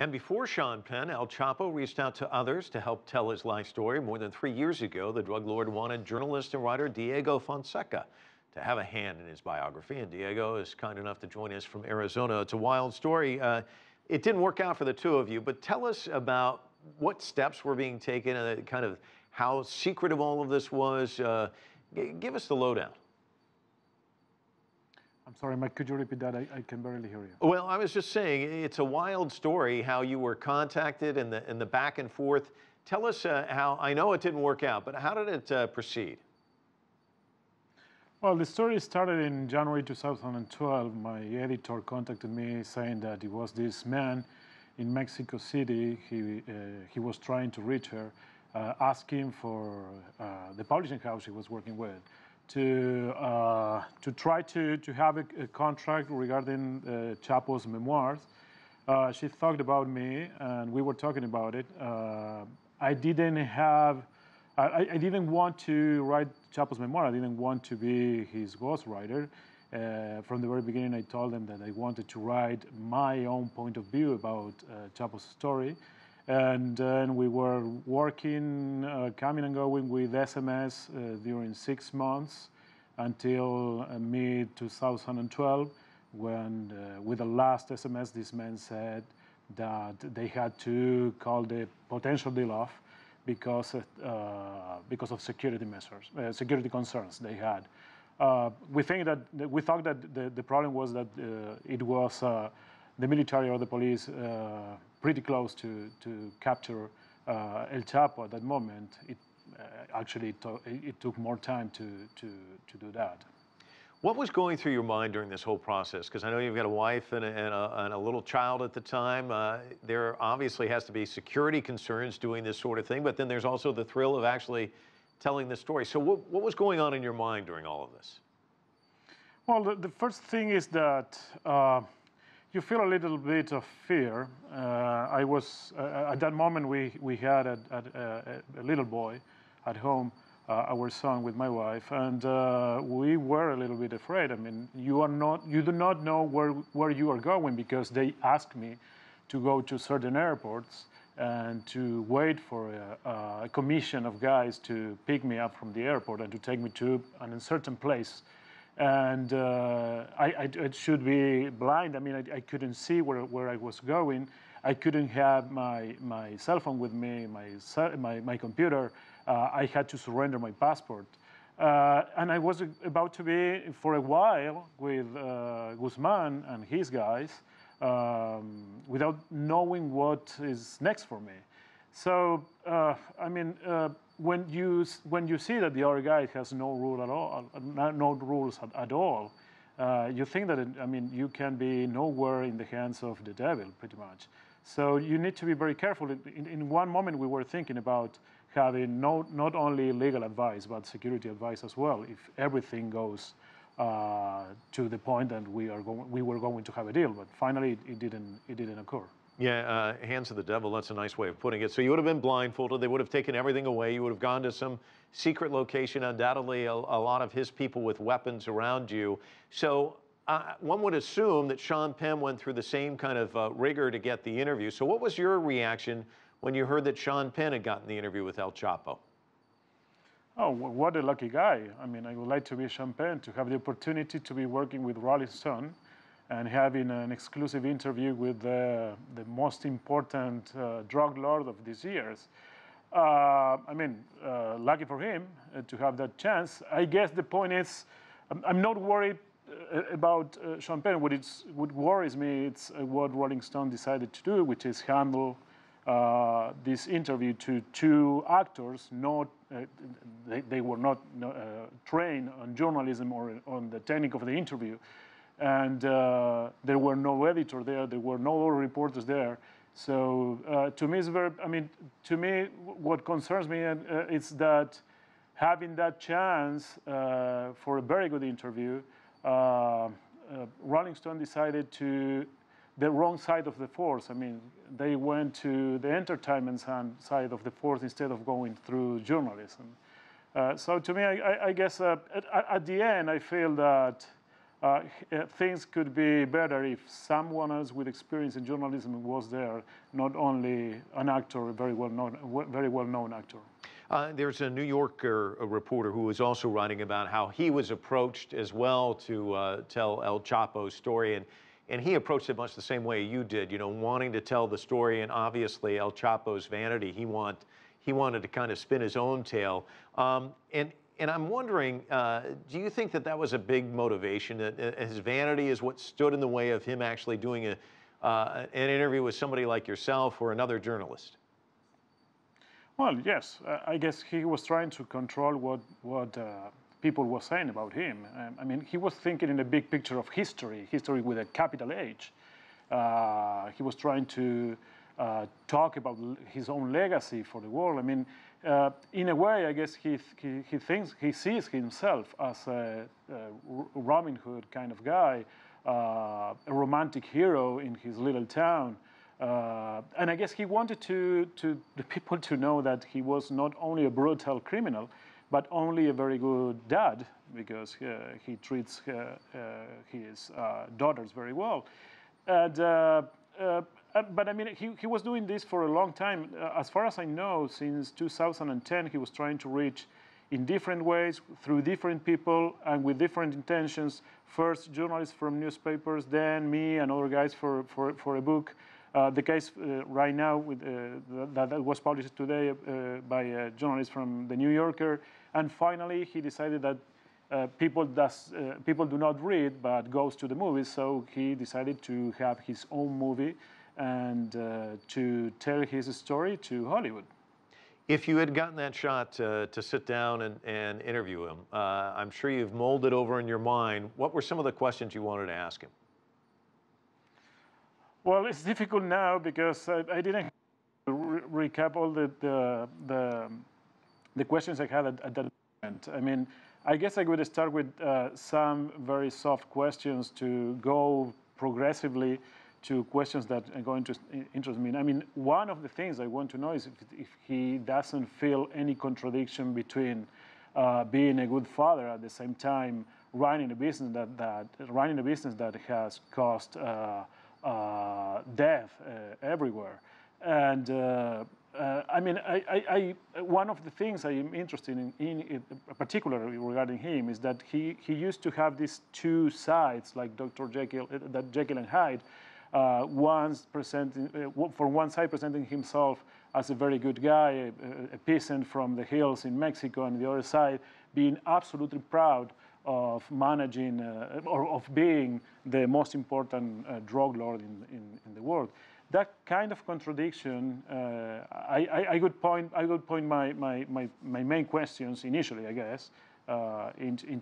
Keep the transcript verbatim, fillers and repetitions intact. And before Sean Penn, El Chapo reached out to others to help tell his life story. More than three years ago, the drug lord wanted journalist and writer Diego Fonseca to have a hand in his biography. And Diego is kind enough to join us from Arizona. It's a wild story. Uh, it didn't work out for the two of you, but tell us about what steps were being taken and kind of how secretive all of this was. Uh, g give us the lowdown. I'm sorry, Mike, could you repeat that? I, I can barely hear you. Well, I was just saying, it's a wild story how you were contacted and the, and the back and forth. Tell us uh, how, I know it didn't work out, but how did it uh, proceed? Well, the story started in January two thousand twelve. My editor contacted me saying that it was this man in Mexico City. He, uh, he was trying to reach her, uh, asking for uh, the publishing house he was working with to uh, to try to, to have a, a contract regarding uh, Chapo's memoirs. Uh, she talked about me, and we were talking about it. Uh, I didn't have, I, I didn't want to write Chapo's memoir. I didn't want to be his ghostwriter. Uh, from the very beginning, I told them that I wanted to write my own point of view about uh, Chapo's story. And then we were working, uh, coming and going with S M S uh, during six months until uh, mid two thousand twelve, when uh, with the last S M S, this man said that they had to call the potential deal off because of, uh, because of security measures, uh, security concerns they had. Uh, we think that we thought that the, the problem was that uh, it was uh, the military or the police. Uh, pretty close to, to capture uh, El Chapo at that moment. It uh, actually it, to it took more time to, to, to do that. What was going through your mind during this whole process? Because I know you've got a wife and a, and a, and a little child at the time. Uh, there obviously has to be security concerns doing this sort of thing, but then there's also the thrill of actually telling the story. So what, what was going on in your mind during all of this? Well, the, the first thing is that uh, you feel a little bit of fear. Uh, I was, uh, at that moment, we, we had a, a, a little boy at home, uh, our son with my wife, and uh, we were a little bit afraid. I mean, you are not, you do not know where, where you are going, because they asked me to go to certain airports and to wait for a, a commission of guys to pick me up from the airport and to take me to an uncertain place. And uh, I, I, I should be blind. I mean, I, I couldn't see where, where I was going. I couldn't have my, my cell phone with me, my, my, my computer. Uh, I had to surrender my passport. Uh, and I was about to be, for a while, with uh, Guzman and his guys, um, without knowing what is next for me. So, uh, I mean, uh, when you when you see that the other guy has no rule at all, no, no rules at, at all, uh, you think that it, I mean you can be nowhere in the hands of the devil, pretty much. So you need to be very careful. In, in one moment, we were thinking about having no not only legal advice but security advice as well. If everything goes uh, to the point that we are going, we were going to have a deal, but finally it, it didn't it didn't occur. Yeah, uh, hands of the devil, that's a nice way of putting it. So you would have been blindfolded. They would have taken everything away. You would have gone to some secret location, undoubtedly a, a lot of his people with weapons around you. So uh, one would assume that Sean Penn went through the same kind of uh, rigor to get the interview. So what was your reaction when you heard that Sean Penn had gotten the interview with El Chapo? Oh, what a lucky guy. I mean, I would like to be Sean Penn, to have the opportunity to be working with Rolling Stone and having an exclusive interview with the, the most important uh, drug lord of these years. Uh, I mean, uh, lucky for him uh, to have that chance. I guess the point is, I'm, I'm not worried uh, about uh, Sean Penn. What, it's, what worries me is uh, what Rolling Stone decided to do, which is handle uh, this interview to two actors. Not, uh, they, they were not uh, trained on journalism or on the technique of the interview. And uh, there were no editor there, there were no reporters there. So uh, to me, it's very, I mean, to me, what concerns me uh, is that having that chance uh, for a very good interview, uh, uh, Rolling Stone decided to the wrong side of the force. I mean, they went to the entertainment side of the force instead of going through journalism. Uh, so to me, I, I guess uh, at, at the end, I feel that Uh, things could be better if someone else with experience in journalism was there, not only an actor, a very well-known, very well-known actor. Uh, there's a New Yorker a reporter who was also writing about how he was approached as well to uh, tell El Chapo's story, and and he approached it much the same way you did, you know, wanting to tell the story, and obviously El Chapo's vanity, he want he wanted to kind of spin his own tale, um, and. And I'm wondering, uh, do you think that that was a big motivation? That his vanity is what stood in the way of him actually doing a, uh, an interview with somebody like yourself or another journalist? Well, yes. Uh, I guess he was trying to control what, what uh, people were saying about him. Um, I mean, he was thinking in a big picture of history, history with a capital H. Uh, he was trying to uh, talk about his own legacy for the world. I mean. Uh, in a way, I guess he, th he, he thinks, he sees himself as a, a Robin Hood kind of guy, uh, a romantic hero in his little town. Uh, and I guess he wanted to, to the people to know that he was not only a brutal criminal, but only a very good dad, because uh, he treats uh, uh, his uh, daughters very well. And, uh, uh, Uh, but I mean, he, he was doing this for a long time. Uh, as far as I know, since two thousand ten, he was trying to reach in different ways, through different people, and with different intentions. First, journalists from newspapers, then me and other guys for, for, for a book. Uh, the case uh, right now with, uh, that, that was published today uh, by a journalist from The New Yorker. And finally, he decided that Uh, people, does, uh, people do not read, but goes to the movies, so he decided to have his own movie and uh, to tell his story to Hollywood. If you had gotten that shot uh, to sit down and, and interview him, uh, I'm sure you've molded over in your mind, what were some of the questions you wanted to ask him? Well, it's difficult now because I, I didn't re recap all the, the, the, the questions I had at, at that moment. I mean, I guess I would start with uh, some very soft questions to go progressively to questions that are going to interest me. I mean, one of the things I want to know is if, if he doesn't feel any contradiction between uh, being a good father at the same time running a business that, that running a business that has caused uh, uh, death uh, everywhere. And uh, Uh, I mean, I, I, I, one of the things I am interested in, in, in particularly regarding him, is that he, he used to have these two sides, like Doctor Jekyll, uh, that Jekyll and Hyde, uh, once presenting, uh, for one side presenting himself as a very good guy, a, a peasant from the hills in Mexico, and the other side being absolutely proud of managing uh, or of being the most important uh, drug lord in, in, in the world. That kind of contradiction, uh, I, I, I would point, I would point my, my, my, my main questions initially, I guess, uh, in, in,